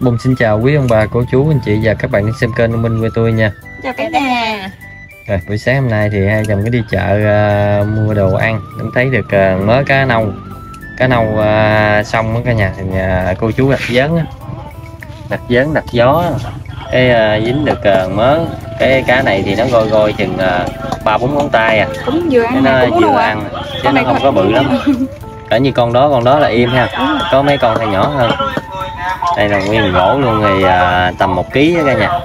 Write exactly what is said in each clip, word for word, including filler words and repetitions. Bông xin chào quý ông bà, cô chú, anh chị và các bạn đang xem kênh U Minh Quê Tôi nha. Chào cả nhà. Rồi, buổi sáng hôm nay thì hai chồng có đi chợ uh, mua đồ ăn, cũng thấy được uh, mớ cá nâu. Cá nâu uh, xong đó cả nhà, thì nhà cô chú đặt vớn, đặt vớn đặt gió, cái uh, dính được uh, mớ. Cái cá này thì nó gôi gôi chừng ba bốn ngón tay à. Cũng vừa ăn, nó cũng vừa ăn, chứ nó không có bự lắm. Cả như con đó, con đó là im ha. Có mấy con này nhỏ hơn. Đây là nguyên gỗ luôn thì à, tầm một ký cả nhà.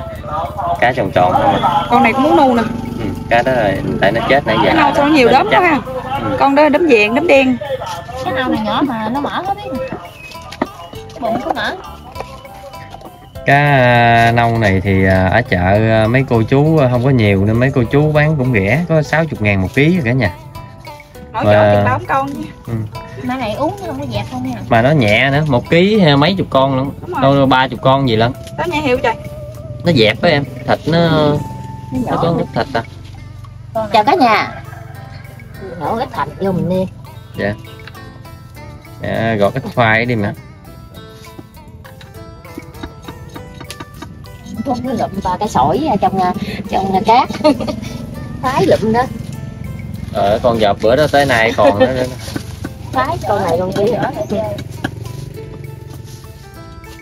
Cá tròn tròn không à. Con này cũng muốn nuôi nè. Ừ, cá đó là tại nó chết nãy giờ. Nó có nhiều đốm quá ha. Ừ. Con đó đốm vàng, đốm đen. Cái nào này nhỏ mà nó mở hết đi. Cái bụng nó mở. Cá nâu này thì ở chợ mấy cô chú không có nhiều nên mấy cô chú bán cũng rẻ, có sáu mươi ngàn một ký cả nhà. Mỗi mà... chỗ tám con nha. Ừ. Mà này uống nó không có dẹp không nha. Mà nó nhẹ nữa, một ký mấy chục con luôn, đâu ba chục con gì lận. Nó nhẹ hiệu trời. Nó dẹp đó em, thịt nó ừ. nó, nó có ít thịt à. Chào cả nhà. Đổ ít thịt vô mình đi. Dạ. Dạ, gọt ít khoai đi mà. Con nó lụm và cái sỏi trong trong cát thái lụm đó. Ờ, con dập bữa đó tới nay còn nữa. Thái con này con kia nữa.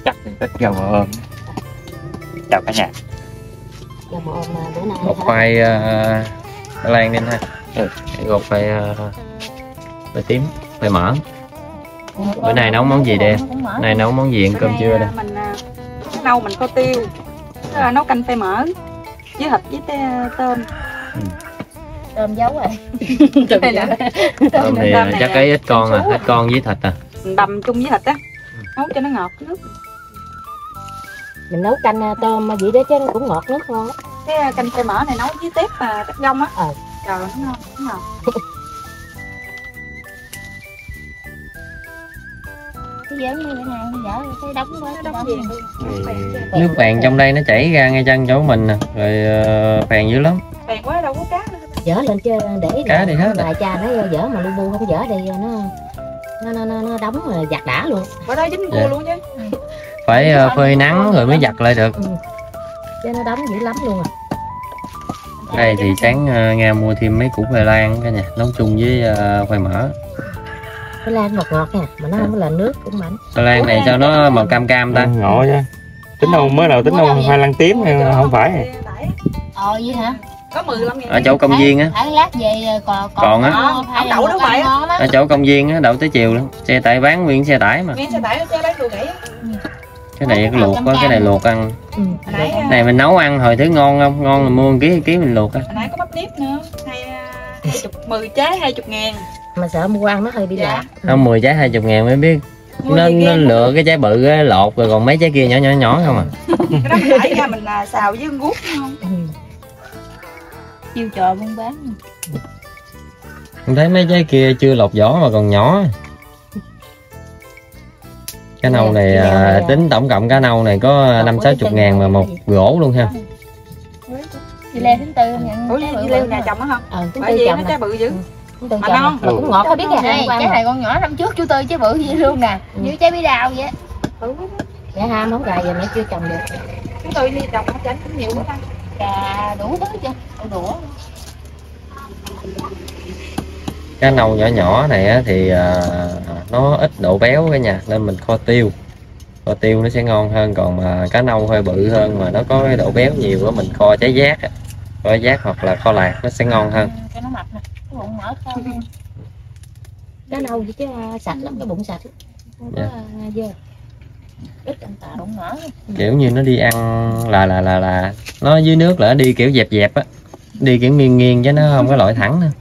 Chắc thì ít gà mờ ôm. Chào cả nhà. Gà mờ ôm bữa nay. Gọt khoai uh, lan lên ha. Ừ, gọt khoai khoai tím, khoai mỡ. Bữa nay nấu món gì đây? Nay nấu món gì ăn cơm trưa đây? Mình uh, nấu mình có tiêu. Tức là nấu canh phê mỡ với thịt với tôm. Ừ. Tôm giấu rồi. Tôm thì tôm chắc cái ít con à, ít con với thịt à. Mình đầm chung với thịt á. Nấu cho nó ngọt nước. Mình nấu canh tôm vậy đó chứ nó cũng ngọt nước luôn. Cái canh phê mỡ này nấu với tép mà cắt gông á. Ờ. Trời nó ngon, nó ngọt. Nước phèn trong đây nó chảy ra ngay chân chỗ mình nè, rồi phèn dữ lắm. Phèn quá đâu có cá nữa. Dở lên chứ để cá đi hết rồi. Cha nó dở mà lu bu không dở đi nó nó nó nó, nó đóng rồi giặt đã luôn. Bữa đó dính cua luôn chứ. Phải phơi nắng rồi mới giặt lại được. Ừ. Chứ nó đóng dữ lắm luôn à. Đây thì sáng Nga mua thêm mấy củ khoai lang cả nhà, nấu chung với khoai mỡ. Khoai lang ngọt ngọt nha, mà nó không có là nước cũng mảnh. Khoai lang này sao nó màu cam cam ta? Ngộ chứ. Tính đâu mới đầu tính đâu khoai lang tím hay không phải. Ờ vậy hả? Có mười lăm nghìn. Ở chỗ công viên á. Lát về còn còn á. Đậu đúng vậy. Ở chỗ công viên á, đậu tới chiều luôn. Xe tải bán nguyên xe tải mà. Nguyên xe tải nó bán đồ rẻ. Cái này cái luộc có cái này luộc ăn. Này mình nấu ăn hồi thứ ngon không? Ngon là mua ký ký mình luộc á. Hồi nãy có bắp nếp nữa. hai mươi trái hai mươi ngàn. Mà sợ mua ăn nó hơi bị lạ. Không, mười trái hai mươi ngàn mới biết. Nên nó lựa cái trái bự cái lột rồi còn mấy trái kia nhỏ nhỏ nhỏ không à. Cái đó mình tải ra mình xào với guốc không? Chiêu trò buôn bán. Mình thấy mấy trái kia chưa lột vỏ mà còn nhỏ. Cá nâu này à, tính tổng cộng cá nâu này có năm sáu chục ngàn mà một gỗ luôn ha. Dưa leo thứ tư nhận trái bự nhà chồng không? Ờ, bởi vì nó trái bự dữ. Mà non mà cũng ngọt. Có biết cái này, cái này con nhỏ năm trước chú Tư trái bự vậy luôn nè, như trái bí đao vậy. Dạ ham không gà giờ mẹ chưa trồng được. Chú Tư đi trồng nó tránh cũng nhiều quá. Cà đủ thứ chưa? Đủ. Cá nâu nhỏ nhỏ này thì nó ít độ béo cả nhà nên mình kho tiêu. Kho tiêu nó sẽ ngon hơn, còn mà cá nâu hơi bự hơn mà nó có cái độ béo nhiều của mình kho trái giác. Kho giác hoặc là kho lạc nó sẽ ngon hơn. Cái nó mập nè, cái bụng mở to. Cá nâu gì chứ sạch lắm, cái bụng sạch. Không có dơ. Kiểu như nó đi ăn là là là là nó dưới nước là đi kiểu dẹp dẹp á, đi kiểu nghiêng nghiêng chứ nó không có lội thẳng nữa.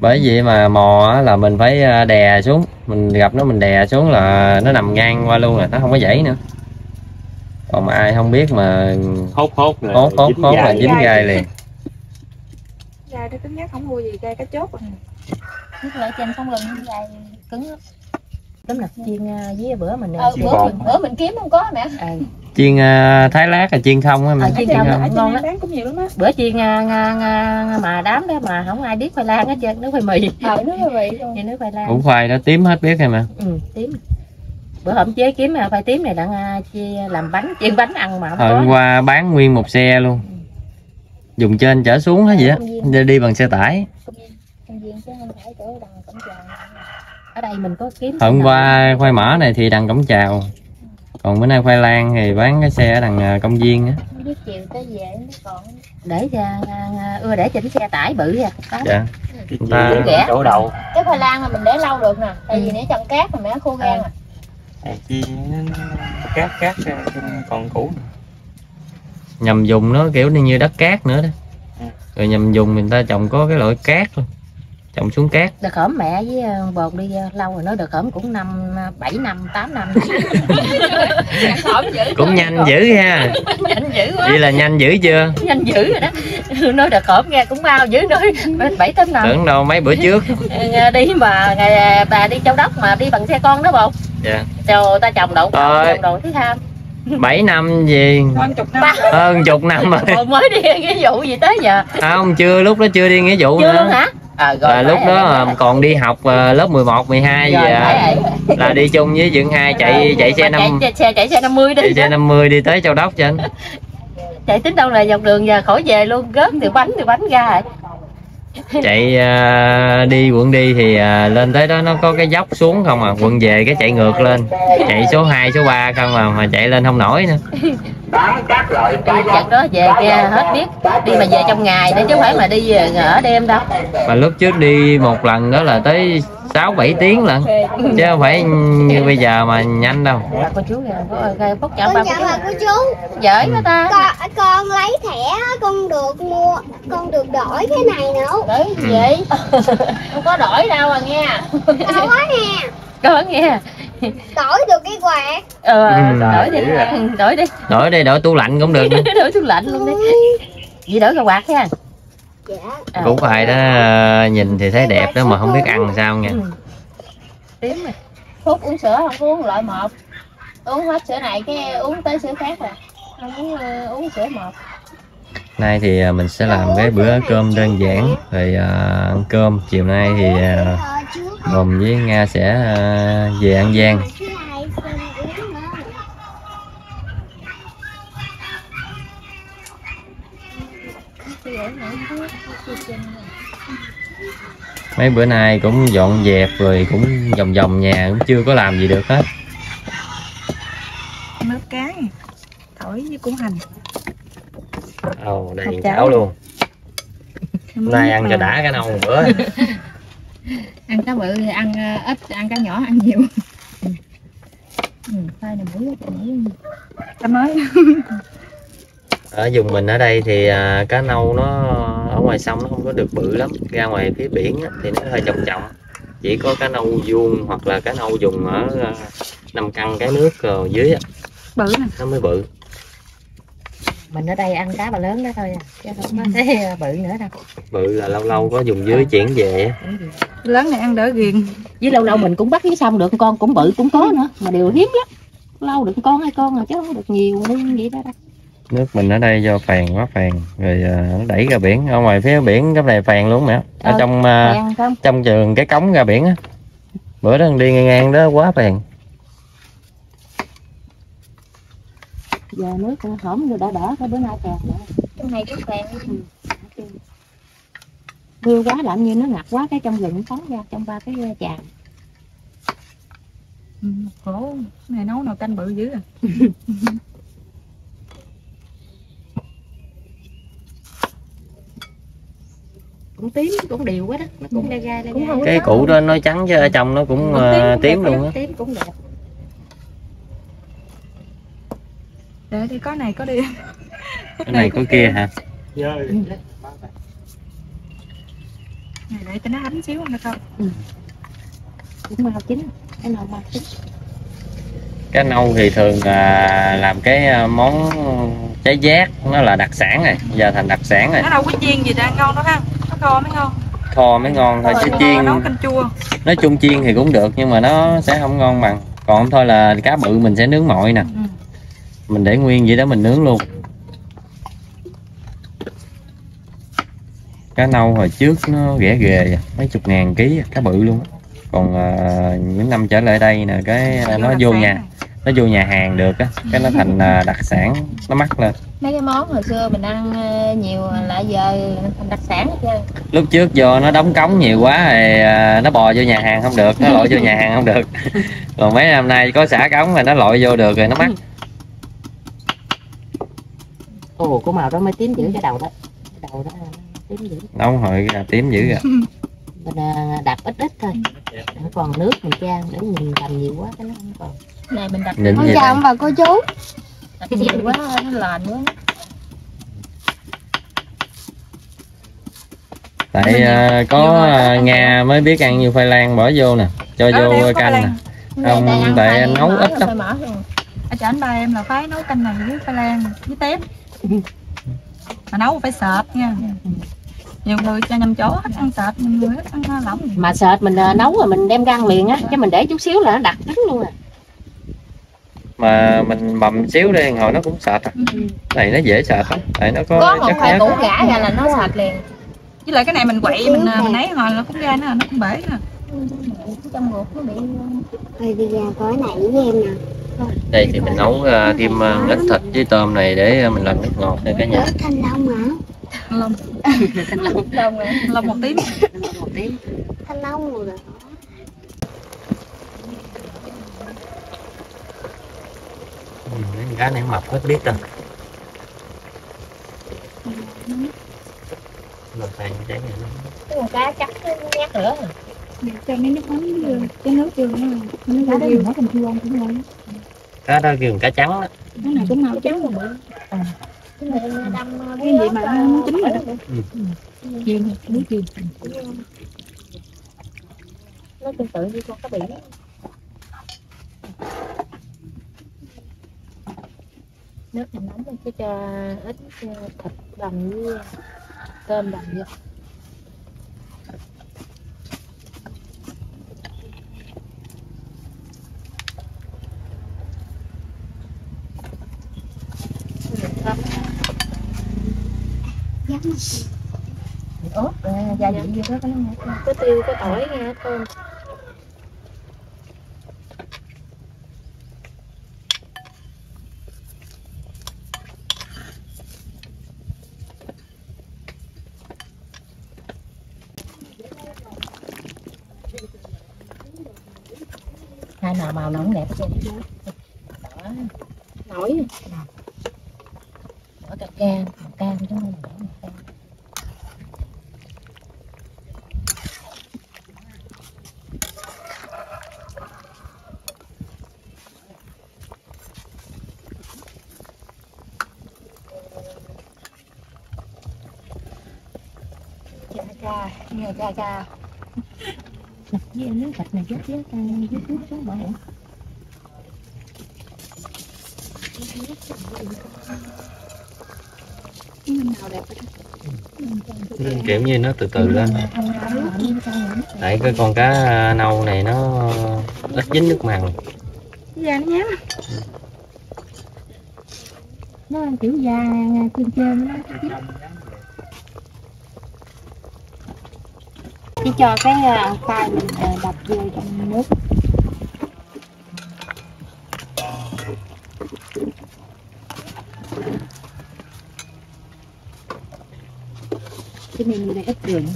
Bởi vậy mà mò á, là mình phải đè xuống, mình gặp nó mình đè xuống là nó nằm ngang qua luôn rồi, nó không có dãy nữa. Còn ai không biết mà hốt hốt là hốt hốt, hốt là dính gai liền. Gai nó cứng nhắc không mua gì gai cá chốt. Nước lội trên sông Lừng gai cứng lắm. Tấm nạc chiên với bữa mình ờ, chiên bữa, mình, bữa mình kiếm không có mẹ. À. Chiên uh, thái lát là chiên không á mẹ. À, chiên chiên không, không ngon lắm. Cũng nhiều lắm á. Bữa chiên uh, uh, mà đám đó mà không ai biết khoai lang hết trơn, nước khoai mì. Ờ, nước khoai mì luôn. Nước khoai lang. Củ khoai đó tím hết biết hay mà. Ừ, tím. Bữa hôm chế kiếm khoai tím này đang làm bánh, chiên bánh ăn mà không có. Hôm qua bán nguyên một xe luôn. Dùng trên chở xuống hết vậy á, đi bằng xe tải. Ở đây mình có kiếm. Hôm qua khoai mỡ này thì đằng Cổng Chào. Còn bữa nay khoai lang thì bán cái xe ở đằng công viên á. Chiều tới về còn để ra ưa để chỉnh xe tải bự ra. Dạ. Chúng ta chỗ đầu. Cái khoai lang mà mình để lâu được nè, tại vì để chồng cát mà mẹ khô gan à. Chi cát cát còn cũ. Nhầm dùng nó kiểu như đất cát nữa đó. Rồi nhầm dùng mình ta trồng có cái loại cát luôn. Trồng xuống cát. Đợt hổm mẹ với bột đi lâu rồi, nói đợt hổm cũng năm bảy năm tám năm. Cũng nhanh dữ ha. Nhanh dữ quá. Vậy là nhanh dữ chưa? Nhanh dữ rồi đó. Nói đợt hổm nghe cũng bao dữ, nói bảy tám năm. Tưởng đâu mấy bữa trước. Đi mà ngày bà đi Châu Đốc mà đi bằng xe con đó bột. Dạ. Trời ta trồng đậu trồng đồ thứ ham. bảy năm gì? Hơn chục năm. Hơn chục năm rồi. Mới đi nghĩa vụ gì tới giờ. Không, chưa, lúc đó chưa đi nghĩa vụ nữa. Chưa hả? À, rồi là lúc đó còn đi học lớp mười một mười hai rồi, à, là đi chung với Dưỡng Hai chạy chạy xe năm xe chạy xe năm mươi đi. Chạy xe năm mươi đi tới Châu Đốc cho anh. Chạy tính đâu là dọc đường giờ khỏi về luôn, gớt từ bánh từ bánh ra rồi. Chạy uh, đi quận đi thì uh, lên tới đó nó có cái dốc xuống không à, quận về cái chạy ngược lên. Chạy số hai số ba không à, mà chạy lên không nổi nữa. Chặt đó về kia hết biết. Đi mà về trong ngày nữa chứ không phải mà đi về ở đêm đâu. Mà lúc trước đi một lần đó là tới sáu bảy tiếng lận. Chứ không phải như bây giờ mà nhanh đâu. Cô chú kìa, bốc chở ba cô chú. Giỡn quá ta. Con, con lấy thẻ con được mua, con được đổi cái này nữa. Đổi cái gì? Không có đổi đâu à nghe. Đổi nè. Đổi nghe. Đổi được cái quạt. Ờ, ừ, đổi đi, đổi đi. Đổi đi, đổi tủ lạnh cũng được. Đổi tủ lạnh luôn đi. Vậy đổi cái quạt ha. Dạ. À, cũng phải đó, nhìn thì thấy đẹp đó mà không biết ăn làm sao nha. Ừ. Tím này. Thuốc uống sữa không có uống loại một. Uống hết sữa này cái uống tới sữa khác rồi. Không uống uh, uống sữa một. Nay thì mình sẽ làm cái bữa cơm đơn giản rồi uh, ăn cơm. Chiều nay thì uh, Bồm với Nga sẽ uh, về An Giang. Mấy bữa nay cũng dọn dẹp rồi cũng vòng vòng nhà cũng chưa có làm gì được hết. Nước cá, tỏi với củ hành. Ồ, oh, đầy chảo luôn. Hôm nay ăn cho đã cái nâu một bữa. Ăn cá bự thì ăn ít, ăn cá nhỏ ăn nhiều. Ừ, phai này mũi cá mới. Ở vùng mình ở đây thì à, cá nâu nó ở ngoài sông nó không có được bự lắm, ra ngoài phía biển á, thì nó hơi trọng trọng, chỉ có cá nâu vuông hoặc là cá nâu dùng ở năm căn cái nước ở dưới á, bự này. Nó mới bự. Mình ở đây ăn cá bà lớn đó thôi à, chứ không có thấy bự nữa đâu. Bự là lâu lâu có dùng dưới chuyển về. Lớn này ăn đỡ ghiền. Với lâu lâu mình cũng bắt với xong được con cũng bự cũng có nữa, mà đều hiếm lắm. Lâu được con hai con rồi chứ không được nhiều như vậy đó đâu. Nước mình ở đây do phèn quá phèn rồi nó uh, đẩy ra biển, ở ngoài phía biển cái này phèn luôn mẹ. Ở ừ, trong uh, trong trường cái cống ra biển á. Bữa đó đi ngang ngang đó quá phèn. Giờ nước hổm rồi đã đỡ thôi, bữa nay phèn nữa. Trong này cũng phèn. Mưa quá làm như nó ngập quá cái trong rừng phóng ra trong ba cái tràn. Ừ, khổ, này nấu nồi canh bự dữ à. Cũng tím cũng đều quá đó, nó cũng ra ra ra. Cái củ đó nó trắng chứ ở trong nó cũng, cũng tím, tím đẹp, luôn á. Tím cũng đẹp. Để đi có này có đi. Cái này có kia hả? Dạ. Này để cho nó hánh xíu không con. Ừ. Cũng màu chín, cái nào màu chín. Cá nâu thì thường là làm cái món trái giác, nó là đặc sản rồi, giờ thành đặc sản rồi. Nó đâu có chiên gì ra ngon đó ha, nó kho mới ngon. Kho mới ngon thôi chứ chiên. Nấu canh chua. Nói chung chiên thì cũng được nhưng mà nó sẽ không ngon bằng. Còn không thôi là cá bự mình sẽ nướng mọi nè. Ừ. Mình để nguyên vậy đó mình nướng luôn. Cá nâu hồi trước nó rẻ ghê, mấy chục ngàn ký cá bự luôn á. Còn à, những năm trở lại đây nè, cái nó vô nhà nó vô nhà hàng được á, cái nó thành đặc sản, nó mắc lên. Mấy cái món hồi xưa mình ăn nhiều lại giờ thành đặc sản hết trơn. Lúc trước vô nó đóng cống nhiều quá thì nó bò vô nhà hàng không được, nó lội vô nhà hàng không được. Còn mấy năm nay có xả cống rồi nó lội vô được rồi, nó mắc. Ồ, có màu đó mới tím dữ cái đầu đó. Cái đầu đó tím dữ. Nóng hồi là tím dữ rồi. Mình đạp ít ít thôi. Nó còn nước mình trang để mình làm nhiều quá cái nó không còn. Này mình đặt con chào và cô chú. Đặt cái gì quá nó lạnh quá. Tại uh, có uh, Nga mới biết ăn nhiều khoai lang bỏ vô nè, cho đó, vô canh nè. Không tại nấu ít lắm. Ở chỗ anh ba em là phải nấu canh này với khoai lang với tép. Mà nấu phải sệt nha. Nhiều người cho nhầm chỗ hết ăn sệt, nhiều người hết ăn lỏng. Mà sệt mình uh, nấu rồi mình đem rang liền á, chứ mình để chút xíu là nó đặc tính luôn à. Mà mình bầm xíu đi hồi nó cũng sệt à. Ừ. Này nó dễ sệt lắm, tại nó có, có chất khoai củ gã ra là nó sệt liền. Với lại cái này mình quậy mình mình lấy hồi nó cũng ra nó nó cũng bể nè. Trong ruột nó bị. Thôi đi ra có này với em nè. Đây thì mình nấu thêm ít thịt với tôm này để mình làm nước ngọt đây cả nhà. Thanh long hả? Thanh long. Thanh long. Thanh long một tím. Một tím. Thanh long rồi. Cá này mập hết biết rồi. Lột này cái này cá chắc nhát nữa. Cho nó nước ấm cái nước đường nó. Cá đó nó thành chua cũng ngon. Cá đó kêu cá trắng đó. Cái này cũng màu trắng mà. Cái này đâm cái gì mà nó chín rồi đó. Chiên nước chiên. Nó tương tự như con cá biển. Nước mình nóng lên cái cho ít thịt đầm với tôm đầm vô. Ớt, gia vị vô đó có nó nghe. Có tiêu, có tỏi nghe thơm. Hai nào màu nó cũng đẹp chứ. Nổi. Nổi cà can, cà can chứ không nổi cà can. Chà chà, nghe chà chà. Với nước thịt này dớt dớt dớt nước xuống bỏ hả? Kiểu như nó từ từ lên. Tại cái con cá nâu này nó ít dính nước mặn. Da nó nhám. Nó ăn kiểu da trên trên nó dính. Chỉ cho cái khoai mình đập vô trong nước. Cái này mình ít đường.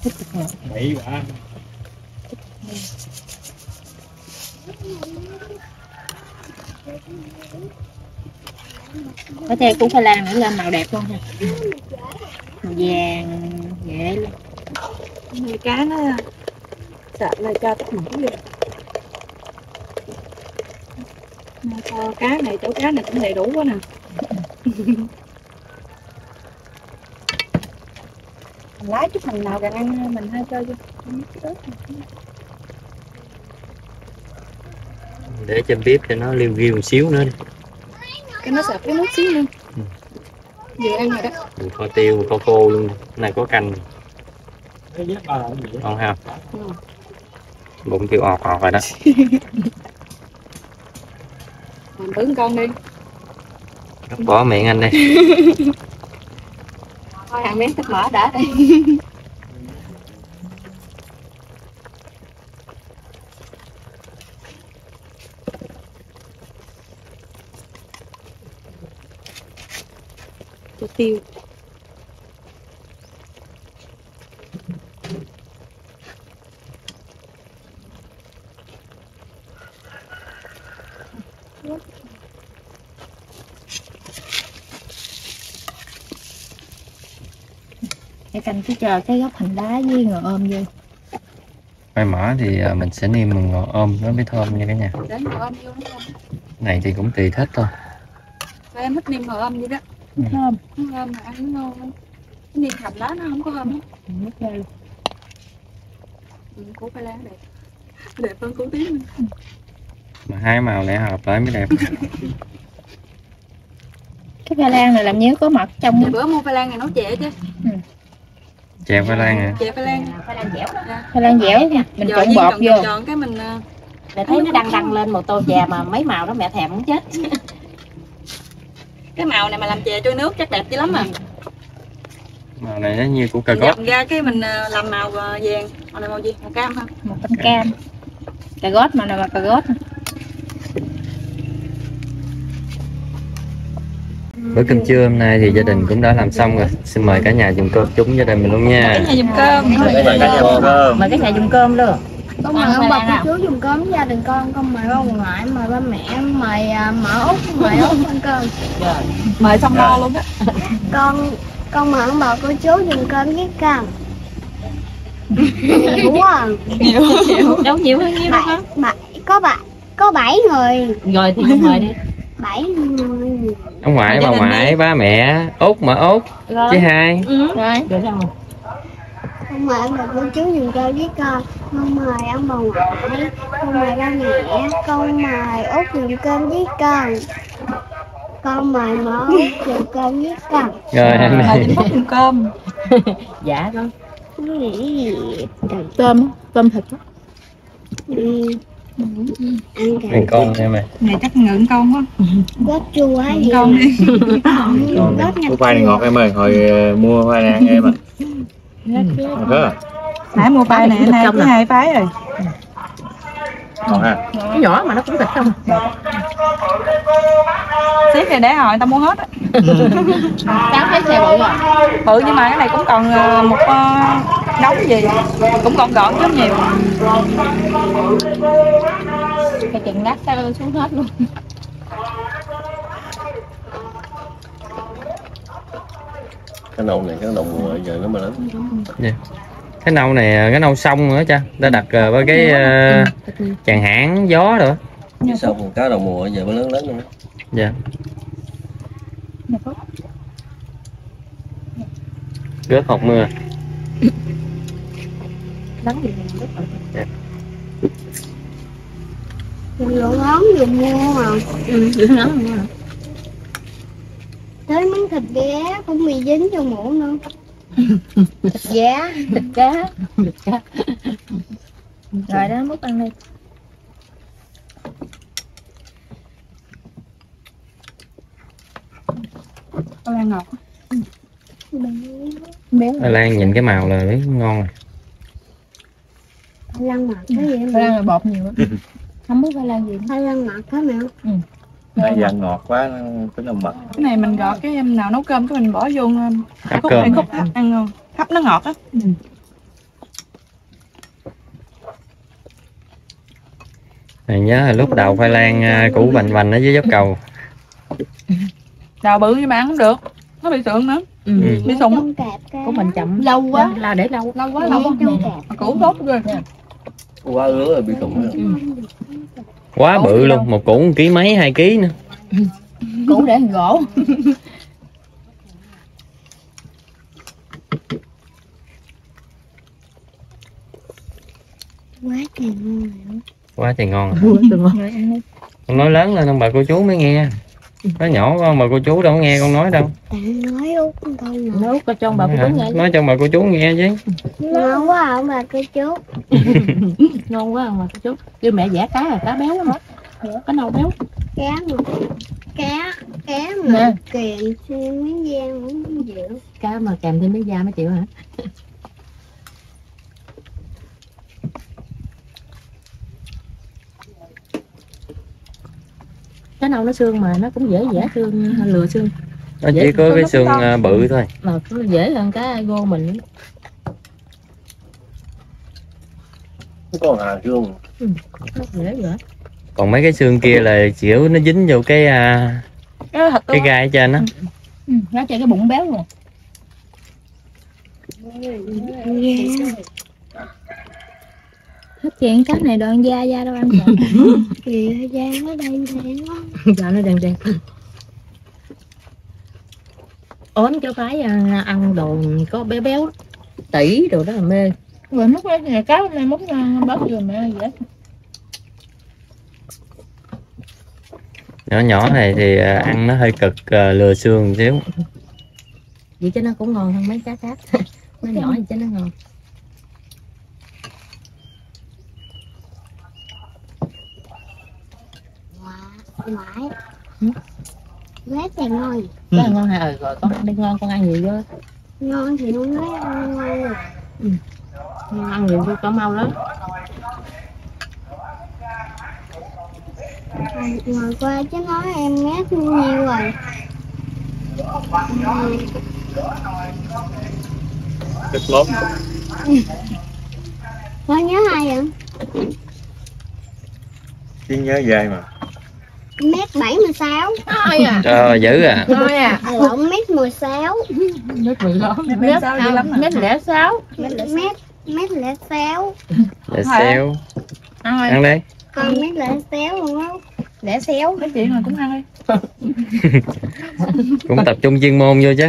Thích thật hả? Mỹ quá. Có thêm củ khoai lang nữa lên màu đẹp luôn ha. Màu vàng dễ luôn. Người cá nó sợ là cho tất mũ luôn. Cho cá này, chỗ cá này cũng đầy đủ quá nè. Mình lái chút mình nào càng ăn mình hay chơi vô. Để trên bếp cho nó liu riu một xíu nữa đi. Cái nó sạch cái nước xíu luôn. Ừ. Vừa ăn rồi đó. Vừa kho tiêu, kho khô luôn. Này có canh. Ngon ha. Ừ. Bụng kêu ọt ọt rồi đó. Mình bướng con đi. Bỏ miệng anh đi. Thôi ăn miếng thịt mỡ đã đi. tiêu. Để canh cứ chờ cái góc hành lá với ngò ôm vô. Mai mỏ thì mình sẽ niêm bằng ngò ôm nó mới thơm nha cả nhà. Đến ngò ôm vô nó thơm. Này thì cũng tùy thích thôi. Và em thích niêm ngò ôm vậy đó. Ừ. Thơm, nó ôm mà ăn nó ngon lắm. Cái niêm hành lá nó không có ôm hết. Mất ra luôn. Ừ, củ khoai lang đẹp. Đẹp hơn củ tím nữa. Ừ. Mà hai màu lại hợp lại mới đẹp. Cái khoai lang này làm nhớ có mật trong. Thì bữa mua khoai lang này nấu chè chứ. Ừ. Chè khoai lang hả? Chè khoai lang, khoai lang dẻo đó. Khoai lang dẻo nha, mình trộn bột vô. Trộn cái mình mẹ thấy nó đăng đăng lên một tô chè mà mấy màu đó mẹ thèm muốn chết. Cái màu này mà làm chè trôi nước chắc đẹp chứ lắm à. Màu này nó như của cà gót. Dặm ra cái mình làm màu vàng, màu này màu gì? Màu cam hả? Màu cam cam. Cà gót mà này là cà gót. Bữa cơm trưa hôm nay thì gia đình cũng đã làm xong rồi. Xin mời cả nhà dùng cơm chúng gia đình mình luôn nha. Cả nhà dùng cơm. Mời cả nhà dùng cơm luôn. Con mời ông bà cô chú dùng cơm với gia đình con. Con mời ông ngoại, mời ba mẹ, mời mở út, mời ông ăn cơm. Mời xong lo luôn á. Con con mời ông bà cô chú dùng cơm với con. Đúng à. Nhiều. Đâu nhiều hơn nhiêu hả? Có bảy có bảy người. Rồi thì con mời đi. Bảy người. Ông ngoại, bà ngoại, ba mẹ, Út mà Út, chứ hai. Ừ. Rồi. Được rồi. Ông mời ông bà cô chú dùng cơm với con. Con mời ông bà ngoại, con mời ba mẹ, con mời Út dùng cơm với con. Con mời mẹ Út dùng cơm với con. Rồi em mời Út dùng cơm. Dạ con. Cái gì? Tôm, tôm thịt đó. Ừ. Ừ. Ăn, ăn con em mày. Này chắc ngượng con quá. Gót chua á gì. Con đi. Củ khoai này ngọt em ơi, hồi mua khoai này ăn em ạ. À. Nãy mua khoai này nay có hai phái rồi. Còn ha. Cái nhỏ mà nó cũng thịt không. Xếp này để hồi người ta mua hết á. Cháu thấy xe bự rồi. Bự nhưng mà cái này cũng còn một đống gì. Cũng còn gọn rất nhiều. Cái chừng nát xa xuống hết luôn. Cái nâu này, cái nâu mùa giờ nó mà lớn. Dạ. Cái nâu này, cái nâu sông nữa cha. Đã đặt với cái uh, chàng hãng gió rồi. Cái sông cá đầu mùa giờ mới lớn lớn luôn. Dạ. Rớt hột mưa. Đắng gì mình rớt hột mưa. Dùng lỗ ngón dùng mua mà. Ừ, lỗ ngón dùng mua hả? Tới miếng thịt bé cũng bị dính cho mũ nữa. Thịt giá, thịt cá. Thịt cá. Rồi đó, múc ăn đi. Khoai lang ngọt. Khoai lang nhìn cái màu là biết ngon rồi. Khoai lang mật cái gì em? Khoai lang là bột nhiều lắm. Không biết khoai lang gì. Khoai lang mật hả mẹ? Ừ. Khoai lang ngọt quá tính là mật. Cái này mình gọt cái em nào nấu cơm cái mình bỏ vô hấp cơm. Khúc hấp ăn ngon. Hấp nó ngọt á. Ừ. Này nhớ là lúc đầu khoai lang củ bành bành ở dưới dốc cầu. Đào bự nhưng mà ăn không được, nó bị sượng nữa. Ừ. Bị sùng của mình chậm lâu quá là để lâu lâu quá lâu quá củ tốt rồi quá ứa rồi bị sụng rồi. Ừ. Quá bự luôn, một củ một ký mấy hai ký nữa. Củ để ăn gỗ. Quá trời ngon rồi. Quá trời ngon rồi. Con nói lớn lên ông bà cô chú mới nghe. Nó nhỏ con mà cô chú đâu có nghe con nói đâu. Nói Út con nói Út cho bà cô chú nghe. Nói cho bà cô chú nghe chứ. Ngon quá ông bà cô chú. Ngon quá ông bà cô chú. Kêu mẹ giả cá rồi, cá béo quá hết. Cá nâu béo. Cá mà cá cá mà kèm thêm miếng da cũng chịu. Cá mà kèm thêm miếng da mới chịu hả? Cái nâu nó xương mà nó cũng dễ dễ thương lừa xương. Nó dễ, chỉ có cái xương con bự thôi. Mà dễ hơn cái gô mình. Còn à xương. Ừ, dễ vậy. Còn mấy cái xương kia là chịu nó dính vô cái à, cái, cái gai ở trên á. Ừ, nó chơi cái bụng béo rồi. Hết chuyện cách này đoạn da da đâu anh trời. Kìa da nó đen đen quá. Dạ nó đen đen. Ốm cho cái ăn đồ có bé béo tỷ đồ đó là mê. Rồi múc cái này cá này múc bớt vừa mẹ vậy. Nhỏ nhỏ này thì ăn nó hơi cực lừa xương xíu. Vậy chứ nó cũng ngon hơn mấy cá khác. Nó nhỏ vậy chứ nó ngon. Mãi. Lát này ngon. Lát này ngon hả? Ừ, rồi con đi ngon con ăn gì vô? Ngon thì đúng lát ngon ngon rồi. Ừ. Ngon ăn nhiều vô có mau lắm. Ngồi qua chứ nói em ngát nhiêu rồi. Cực lắm. Con nhớ ai vậy? Chỉ nhớ về mà. Mét bảy mươi sáu. Trời dữ à. Thôi à. Lộn mét mười sáu. Mét mười lắm. Mét sao lắm. Mét lẻ sáu. Mét mét lẻ sáu. Lẻ sáu. Ăn đi. Con mét lẻ sáu luôn á. Lẻ sáu. Mấy chuyện mà cũng ăn đi. Cũng tập trung chuyên môn vô chứ.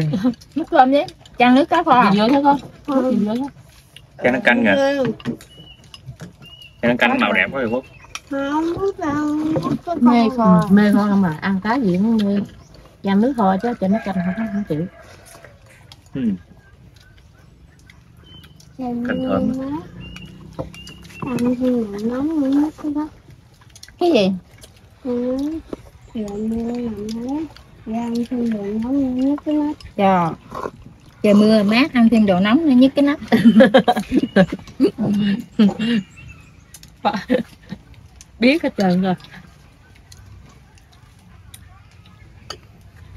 Mít cơm chứ. Chan nước cá kho. Dừa thôi con. Cho nó canh kìa. Cho nó canh màu đẹp quá rồi Quốc. Không biết đâu. Mê kho. Mê kho không à, ăn cá gì cũng mê. Chăm nước kho chứ, cho nó canh không, không chịu. Ừ. Canh thơm. Ăn gì mà nóng miếng nước cái đó. Cái gì? Ừ. Rồi mưa làm hết. Ra ăn thêm đồ nóng miếng nước cái đó. Trời. Trời mưa mát ăn thêm đồ nóng nữa nhức cái nắp. Biết hết trơn rồi.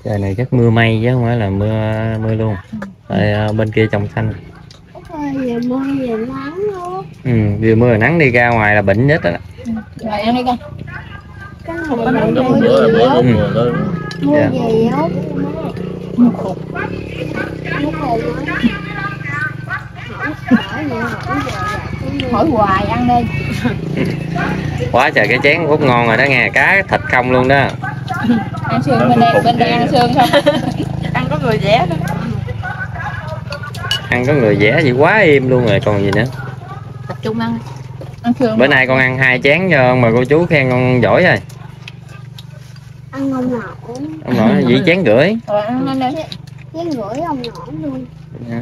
Trời này chắc mưa may chứ không phải là mưa mưa luôn. Rồi bên kia trồng xanh. Ôi, vừa mưa vừa nắng luôn. Ừ, vừa mưa nắng đi ra ngoài là bệnh nhất đó. Rồi ăn đi con. Cái này mưa mưa mưa mưa mưa mưa mưa mưa mưa mưa mưa mưa quá trời. Cái chén Phúc ngon rồi đó nghe, cá thịt không luôn đó. Ăn xương bên đây, bên đây ăn xương không? Ăn có người vẽ đó. Ăn có người vẽ gì quá im luôn rồi còn gì nữa. Tập trung ăn. Ăn xương. Bữa nay con ăn hai chén cho mà cô chú khen con giỏi rồi. Ăn không nổi. Không nổi vậy chén rưỡi. Rồi ăn lên đây. Chén rưỡi không nổi luôn.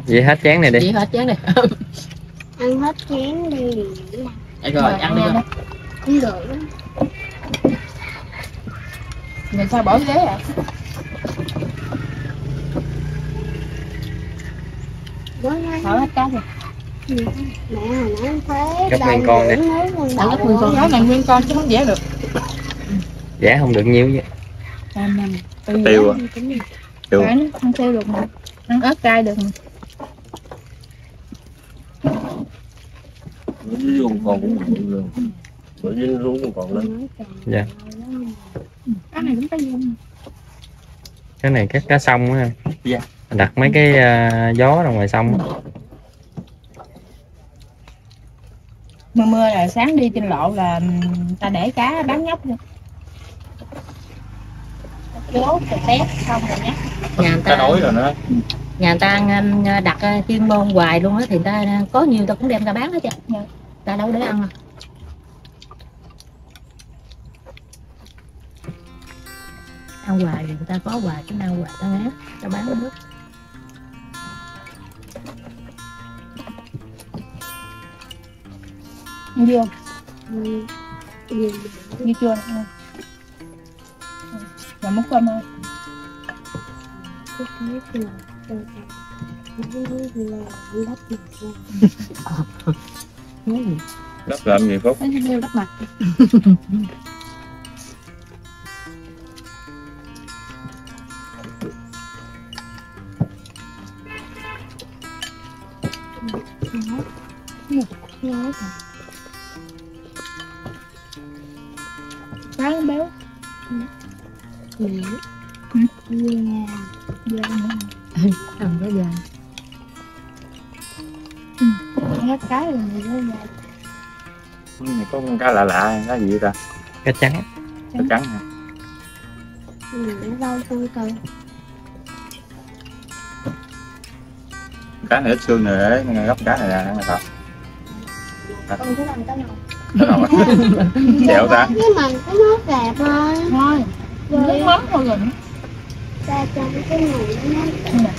Vậy hết chén này đi. Vậy hết chén này. Ăn hết chén đi. Rồi, rồi ăn đi con. Cũng được. Mình sao bỏ ghế ạ? Bỏ hết cá rồi. Mẹ hồi nãy thế. Gấp nguyên con đi. Gấp nguyên con. Đó là nguyên con chứ không vẽ được. Vẽ không được nhiêu vậy. Tiêu à? Tiêu. Ăn tiêu được mà. Ăn ớt cay được mà. Bữa dưới luôn con cũng được luôn. Bữa dưới luôn còn lên. Dạ. Cái này cũng có luôn. Cái này các cá sông á. Dạ. Đặt mấy cái uh, gió ra ngoài sông. Mưa mưa là sáng đi trên lộ là ta để cá bán nhóc luôn. Lốt rồi tép xong rồi nhé. Nhà ta nổi rồi nữa. Nhà ta đặt chuyên môn hoài luôn á thì ta có nhiều ta cũng đem ra bán hết trơn. Dạ. Ta đâu để ăn à. Ăn hoài thì người ta có hoài chứ ăn hoài ta ngán, ta bán hết. Ăn chưa? Ừ. Như chưa nữa. Và múc cơm thôi. Đắp làm gì Phúc? Đắp mặt. Khoái không béo? Dạ. Dạ. Dạ. Không có dạ. Cá cái là gì đó dạ? Này có con cá lạ lạ, cá gì vậy ta? Cá trắng. Cá trắng hả? Để rau tươi coi. Cá này ít xương rồi đấy, nên gấp cá này ra nè Thọ. Con thích ăn cá nào? Cá nào ạ? Dẹo ta. Nhưng mà cái món đẹp thôi. Thôi. Nước mắm thôi rồi. Ta cho cái người nó.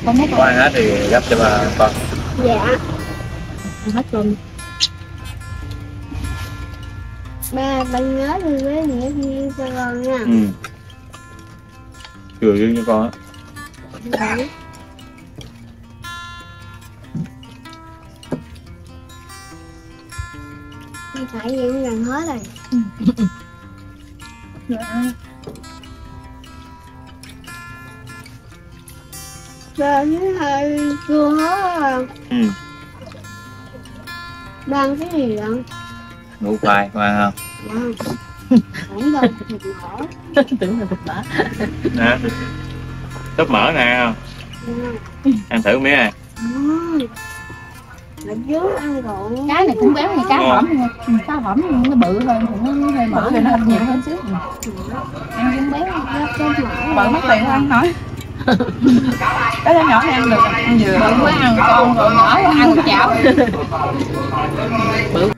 Con mấy con. Qua hết thì gấp cho bà con. Dạ. Hết con. Ba, ba nhớ đi với nghĩa viên cho con nha. Ừ. Cười riêng cho con á. Dạ. Tại vì cũng gần hết rồi. Dạ. Ba với hai chưa hết rồi. Ừ. Ba ăn cái gì vậy? Ngủ khoai, khoai không? Dạ. Tưởng đâu thịt mỡ. Tưởng là thịt mỡ. Nè. Súp mỡ nè không? Dạ. Ăn thử miếng này. Dạ. Ở dưới ăn gọn. Cá này cũng béo như cá hổm nha. Cá hổm nó bự hơn, cũng hơi mỡ rồi, nó ăn nhiều hơn xíu. Ăn cũng béo, bự mất tiền ăn nổi. Cái đó nhỏ này ăn được, ăn vừa. Bự quá ăn con, rồi nhỏ ăn chảo. Bự